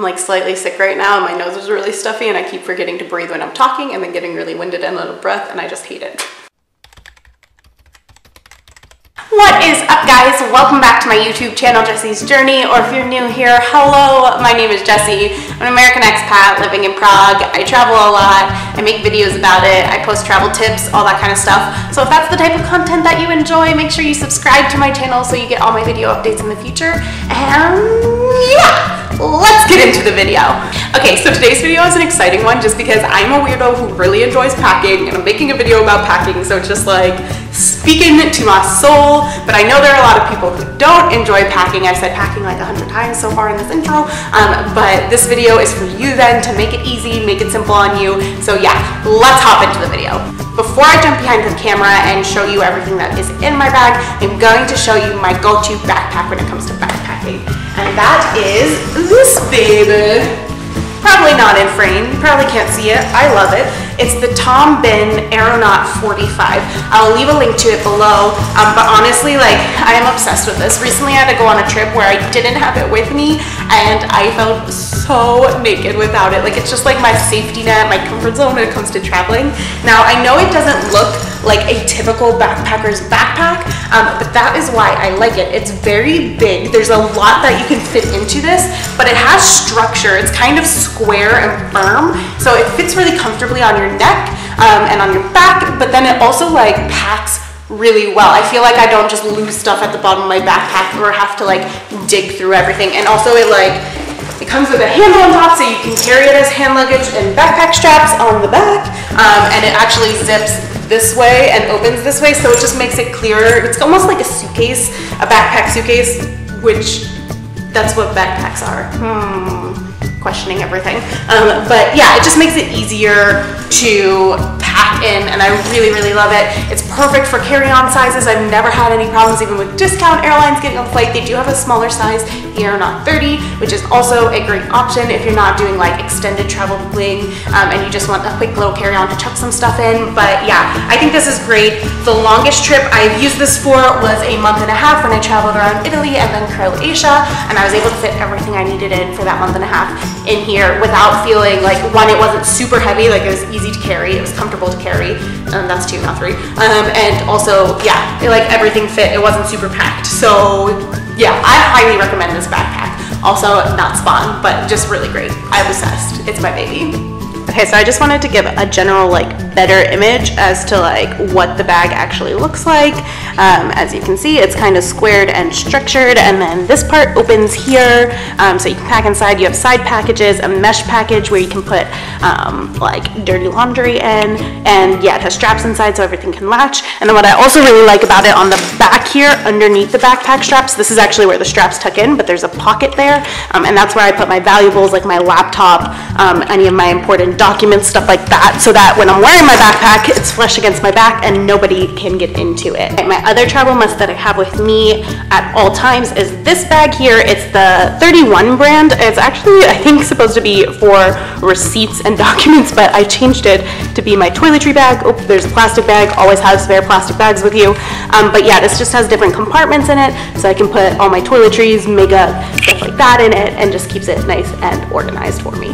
I'm like slightly sick right now and my nose is really stuffy and I keep forgetting to breathe when I'm talking and then getting really winded and out of breath, and I just hate it. What is up, guys? Welcome back to my YouTube channel, Jessi's Journey, or if you're new here, hello, my name is Jessie. I'm an American expat living in Prague. I travel a lot, I make videos about it, I post travel tips, all that kind of stuff. So if that's the type of content that you enjoy, make sure you subscribe to my channel so you get all my video updates in the future, and yeah! Let's get into the video. Okay, so today's video is an exciting one just because I'm a weirdo who really enjoys packing and I'm making a video about packing, so it's just like speaking to my soul. But I know there are a lot of people who don't enjoy packing. I've said packing like 100 times so far in this intro, but this video is for you then to make it easy, make it simple on you. So yeah, let's hop into the video. Before I jump behind the camera and show you everything that is in my bag, I'm going to show you my go-to backpack when it comes to backpacking. And that is this baby. Probably not in frame, you probably can't see it. I love it. It's the Tom Bihn Aeronaut 45. I'll leave a link to it below, but honestly, like, I am obsessed with this. Recently, I had to go on a trip where I didn't have it with me, and I felt so naked without it. Like, it's just like my safety net, my comfort zone when it comes to traveling. Now, I know it doesn't look like a typical backpacker's backpack, but that is why I like it. It's very big. There's a lot that you can fit into this, but it has structure. It's kind of square and firm, so it fits really comfortably on your neck and on your back, but then it also like packs really well. I feel like I don't just lose stuff at the bottom of my backpack or have to like dig through everything. And also it comes with a handle on top, so you can carry it as hand luggage and backpack straps on the back, and it actually zips this way and opens this way, so it just makes it clearer. It's almost like a suitcase, a backpack suitcase, which that's what backpacks are. Questioning everything. But yeah, it just makes it easier to pack in, and I really, really love it. It's perfect for carry-on sizes. I've never had any problems even with discount airlines getting on flight. They do have a smaller size, the Aeronaut 30, which is also a great option if you're not doing like extended traveling and you just want a quick little carry-on to chuck some stuff in. But yeah, I think this is great. The longest trip I've used this for was a month and a half when I traveled around Italy and then Croatia, and I was able to fit everything I needed in for that month and a half in here without feeling like, one, it wasn't super heavy, like it was easy to carry, it was comfortable to carry, and that's two, not three, and also, yeah, like everything fit, it wasn't super packed. So yeah, I highly recommend this backpack. Also not spawn, but just really great. I'm obsessed, it's my baby. Okay, so I just wanted to give a general like better image as to like what the bag actually looks like. As you can see, it's kind of squared and structured, and then this part opens here, so you can pack inside. You have side packages, a mesh package where you can put like dirty laundry in, and yeah, it has straps inside so everything can latch. And then what I also really like about it, on the back here underneath the backpack straps, this is actually where the straps tuck in, but there's a pocket there, and that's where I put my valuables like my laptop, any of my important documents, stuff like that, so that when I'm wearing my backpack, it's flush against my back and nobody can get into it. My other travel must that I have with me at all times is this bag here. It's the 31 brand. It's actually, I think, supposed to be for receipts and documents, but I changed it to be my toiletry bag. Oh, there's a plastic bag. Always have spare plastic bags with you. But yeah, this just has different compartments in it, so I can put all my toiletries, makeup, stuff like that in it, and just keeps it nice and organized for me.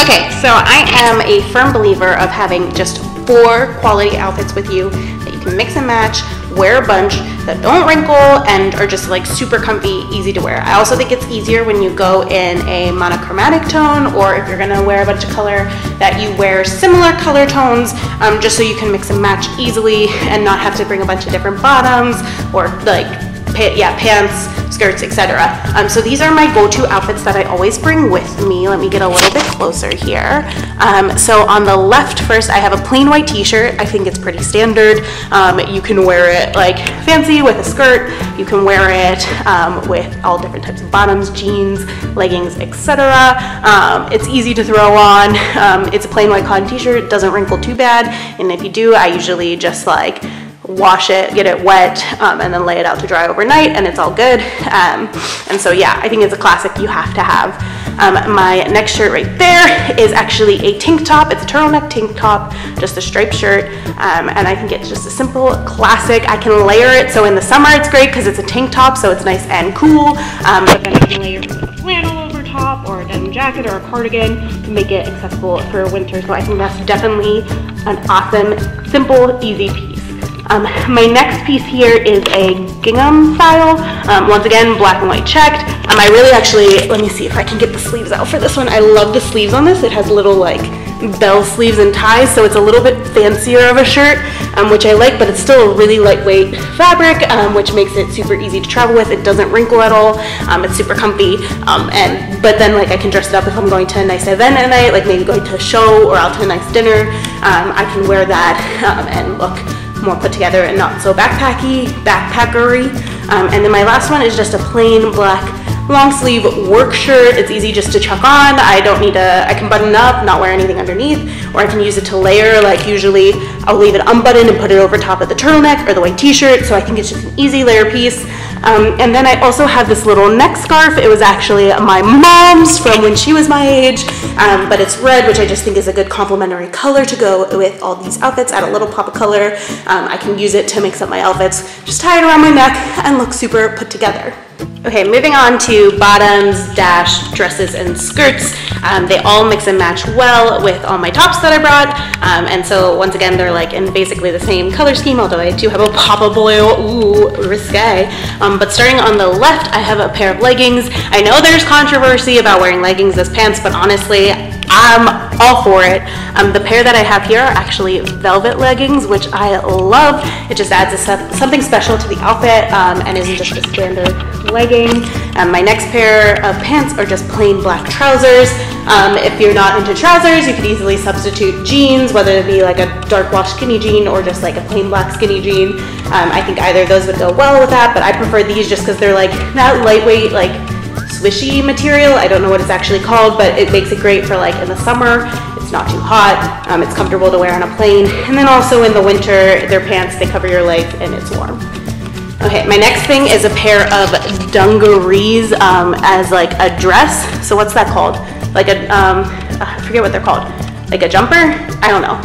Okay, so I am a firm believer of having just 4 quality outfits with you that you can mix and match, wear a bunch, that don't wrinkle and are just like super comfy, easy to wear. I also think it's easier when you go in a monochromatic tone, or if you're gonna wear a bunch of color, that you wear similar color tones, just so you can mix and match easily and not have to bring a bunch of different bottoms or like, yeah, pants, skirts, etc. So these are my go-to outfits that I always bring with me. Let me get a little bit closer here. So on the left first, I have a plain white t-shirt. I think it's pretty standard. You can wear it like fancy with a skirt. You can wear it with all different types of bottoms, jeans, leggings, etc. It's easy to throw on. It's a plain white cotton t-shirt. It doesn't wrinkle too bad. And if you do, I usually just like wash it, get it wet, and then lay it out to dry overnight, and it's all good. And so yeah, I think it's a classic you have to have. My next shirt right there is actually a tank top. It's a turtleneck tank top, just a striped shirt, and I think it's just a simple classic. I can layer it, so in the summer it's great because it's a tank top, so it's nice and cool, but then you can layer flannel over top or jacket or a cardigan to make it accessible for winter. So I think that's definitely an awesome, simple, easy piece. My next piece here is a gingham style. Once again, black and white checked. I really actually, let me see if I can get the sleeves out for this one. I love the sleeves on this. It has little like bell sleeves and ties, so it's a little bit fancier of a shirt, which I like, but it's still a really lightweight fabric, which makes it super easy to travel with. It doesn't wrinkle at all. It's super comfy, but then like I can dress it up if I'm going to a nice event at night, like maybe going to a show or out to a nice dinner. I can wear that and look more put together and not so backpackery. And then my last one is just a plain black long sleeve work shirt. It's easy just to chuck on. I can button up, not wear anything underneath, or I can use it to layer. Like usually I'll leave it unbuttoned and put it over top of the turtleneck or the white t-shirt, so I think it's just an easy layer piece. And then I also have this little neck scarf. It was actually my mom's from when she was my age, but it's red, which I just think is a good complementary color to go with all these outfits. Add a little pop of color. I can use it to mix up my outfits. Just tie it around my neck and look super put together. Okay, moving on to bottoms, dresses, and skirts. They all mix and match well with all my tops that I brought. And so once again, they're like in basically the same color scheme, although I do have a pop of blue, ooh, risque. But starting on the left, I have a pair of leggings. I know there's controversy about wearing leggings as pants, but honestly, I'm all for it. The pair that I have here are actually velvet leggings, which I love. It just adds something special to the outfit, and isn't just a standard legging. My next pair of pants are just plain black trousers. If you're not into trousers, you could easily substitute jeans, whether it be like a dark wash skinny jean or just like a plain black skinny jean. I think either of those would go well with that, but I prefer these just because they're like that lightweight, like swishy material. I don't know what it's actually called, but it makes it great for like in the summer. It's not too hot. It's comfortable to wear on a plane. And then also in the winter, their pants, they cover your leg and it's warm. Okay, my next thing is a pair of dungarees as like a dress. So what's that called? Like a, I forget what they're called. Like a jumper? I don't know.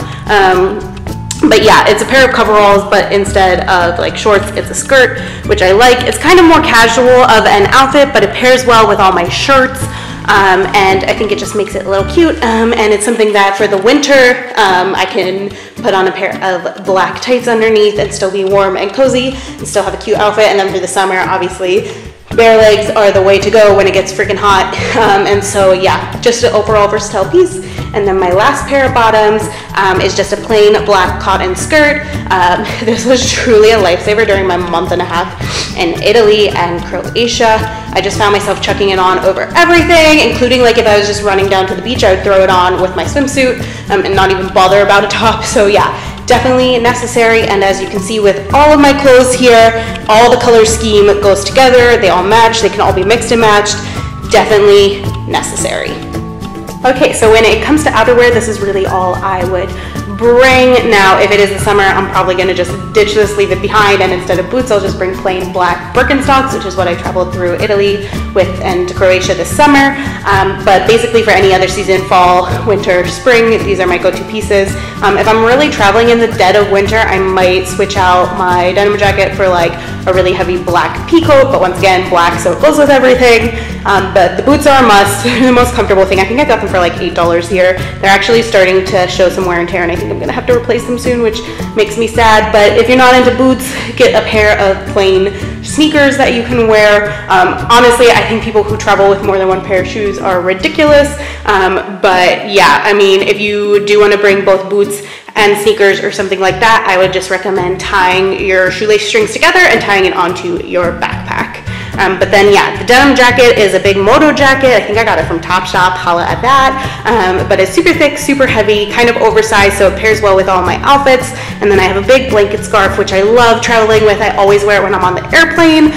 But yeah, it's a pair of coveralls, but instead of like shorts, it's a skirt, which I like. It's kind of more casual of an outfit, but it pairs well with all my shirts. And I think it just makes it a little cute. And it's something that for the winter, I can put on a pair of black tights underneath and still be warm and cozy and still have a cute outfit. And then for the summer, obviously, bare legs are the way to go when it gets freaking hot. And so yeah, just an overall versatile piece. And then my last pair of bottoms is just a plain black cotton skirt. This was truly a lifesaver during my month and a half in Italy and Croatia. I just found myself chucking it on over everything, including like if I was just running down to the beach, I would throw it on with my swimsuit and not even bother about a top. So yeah, definitely necessary. And as you can see with all of my clothes here, all the color scheme goes together. They all match. They can all be mixed and matched. Definitely necessary. Okay, so when it comes to outerwear, this is really all I would bring. Now, if it is the summer, I'm probably gonna just ditch this, leave it behind, and instead of boots, I'll just bring plain black Birkenstocks, which is what I traveled through Italy with and to Croatia this summer. But basically for any other season, fall, winter, spring, these are my go-to pieces. If I'm really traveling in the dead of winter, I might switch out my denim jacket for like a really heavy black peacoat, but once again, black, so it goes with everything. But the boots are a must. They're the most comfortable thing. I think I got them for like $8 here. They're actually starting to show some wear and tear, and I think I'm gonna have to replace them soon, which makes me sad. But if you're not into boots, get a pair of plain sneakers that you can wear. Honestly, I think people who travel with more than one pair of shoes are ridiculous. But yeah, I mean, if you do want to bring both boots and sneakers or something like that, I would just recommend tying your shoelace strings together and tying it onto your backpack. But then yeah, the denim jacket is a big moto jacket. I think I got it from Topshop, holla at that. But it's super thick, super heavy, kind of oversized, so it pairs well with all my outfits. And then I have a big blanket scarf, which I love traveling with. I always wear it when I'm on the airplane,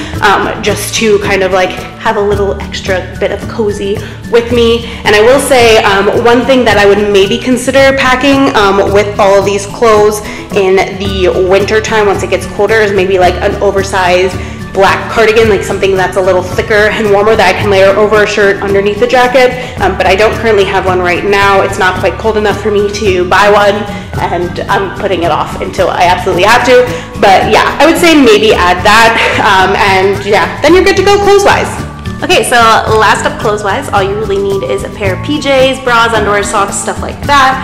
just to kind of like have a little extra bit of cozy with me. And I will say one thing that I would maybe consider packing with all of these clothes in the winter time once it gets colder is maybe like an oversized black cardigan, like something that's a little thicker and warmer that I can layer over a shirt underneath the jacket. But I don't currently have one right now. It's not quite cold enough for me to buy one, and I'm putting it off until I absolutely have to. But yeah, I would say maybe add that, and yeah, then you're good to go clothes-wise. Okay, so last up clothes-wise, all you really need is a pair of PJs, bras, underwear, socks, stuff like that.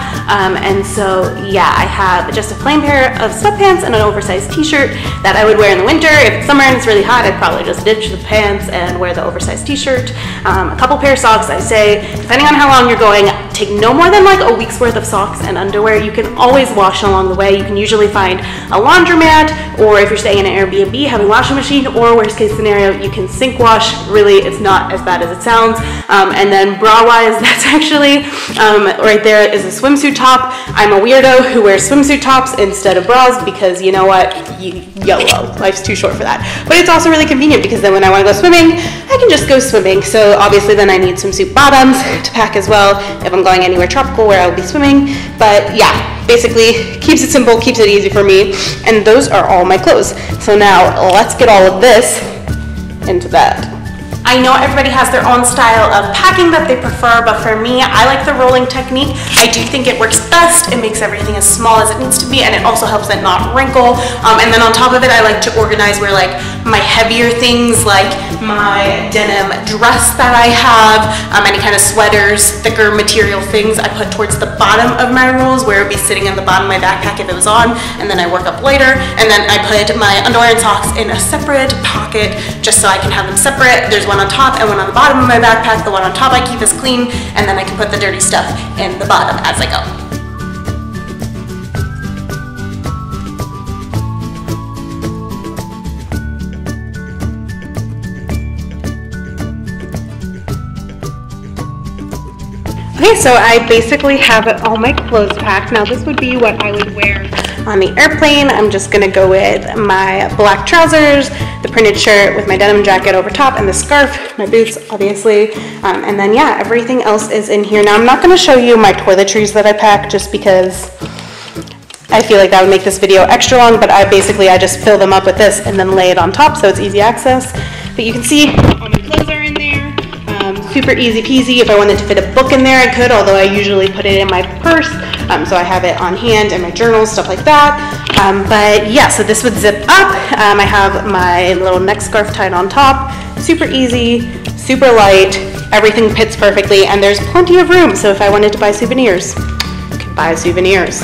And so, yeah, I have just a plain pair of sweatpants and an oversized t-shirt that I would wear in the winter. If it's summer and it's really hot, I'd probably just ditch the pants and wear the oversized t-shirt. A couple pair of socks, I say, depending on how long you're going, take no more than like a week's worth of socks and underwear. You can always wash along the way. You can usually find a laundromat, or if you're staying in an Airbnb, have a washing machine, or worst case scenario, you can sink wash. Really, it's not as bad as it sounds. And then bra-wise, that's actually, right there is a swimsuit top. I'm a weirdo who wears swimsuit tops instead of bras because you know what, YOLO, life's too short for that. But it's also really convenient because then when I wanna go swimming, I can just go swimming. So obviously then I need swimsuit bottoms to pack as well if I'm going anywhere tropical where I'll be swimming. But yeah, basically keeps it simple, keeps it easy for me. And those are all my clothes. So now let's get all of this into that. I know everybody has their own style of packing that they prefer, but for me, I like the rolling technique. I do think it works best. It makes everything as small as it needs to be, and it also helps it not wrinkle. And then on top of it, I like to organize where like my heavier things, like my denim dress that I have, any kind of sweaters, thicker material things, I put towards the bottom of my rolls where it would be sitting in the bottom of my backpack if it was on, and then I work up later. And then I put my underwear and socks in a separate pocket just so I can have them separate. There's one on top and one on the bottom of my backpack. The one on top I keep is clean, and then I can put the dirty stuff in the bottom as I go. Okay, so I basically have all my clothes packed. Now this would be what I would wear on the airplane. I'm just gonna go with my black trousers, the printed shirt with my denim jacket over top, and the scarf, my boots, obviously. And then yeah, everything else is in here. Now I'm not gonna show you my toiletries that I pack just because I feel like that would make this video extra long, but I just fill them up with this and then lay it on top so it's easy access. But you can see all my clothes are in there. Super easy peasy. If I wanted to fit a book in there, I could, although I usually put it in my purse, so I have it on hand in my journals, stuff like that. But yeah, so this would zip up. I have my little neck scarf tied on top. Super easy, super light, everything fits perfectly, and there's plenty of room, so if I wanted to buy souvenirs, I could buy souvenirs.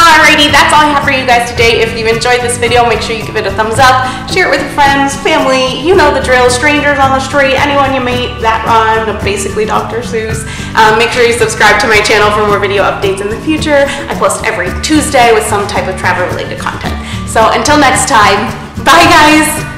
Alrighty, that's all I have for you guys today. If you enjoyed this video, make sure you give it a thumbs up, share it with your friends, family, you know the drill, strangers on the street, anyone you meet, that rhymed, basically Dr. Seuss. Make sure you subscribe to my channel for more video updates in the future. I post every Tuesday with some type of travel-related content. So until next time, bye guys!